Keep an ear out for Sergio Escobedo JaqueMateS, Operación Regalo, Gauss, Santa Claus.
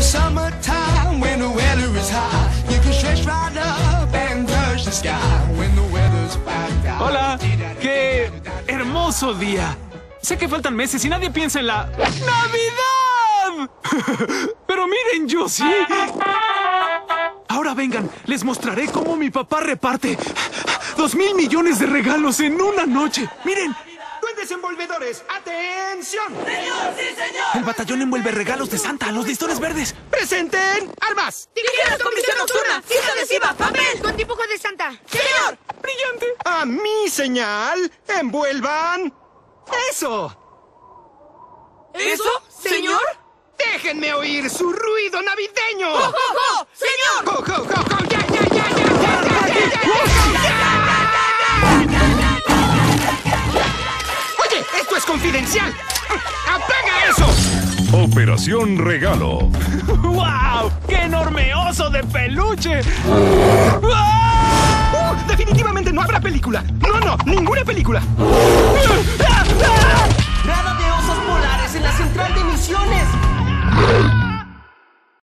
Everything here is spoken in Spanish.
the summertime, when the weather is high, you can stretch right up and touch the sky when the weather's back down. Hola, qué hermoso día. Sé que faltan meses y nadie piensa en la Navidad. Pero miren, yo sí. Ahora vengan, les mostraré cómo mi papá reparte 2,000 millones de regalos en una noche. Miren. ¡Duendes envolvedores! ¡Atención! ¡Señor, sí, señor! El batallón envuelve regalos de Santa a los listones verdes. ¡Presenten! ¡Armas! ¡Tijeras con visión nocturna! ¡Cinta adhesiva! ¡Papel! ¡Con dibujo de Santa! ¡Señor! ¡Brillante! ¡A mi señal! ¡Envuelvan! ¡Eso! ¿Eso, señor? ¡Déjenme oír su ruido navideño! ¡Jo, jo, jo! ¡Señor! ¡Jo, jo, jo, jo! ¡Ya, ya, ya, ya! ¡Esto es confidencial! ¡Apaga eso! Operación Regalo. ¡Wow! ¡Qué enorme oso de peluche! ¡Ah! Definitivamente no habrá película. No, ninguna película. ¡Ah! ¡Ah! ¡Ah! Grada de osos polares en la central de misiones.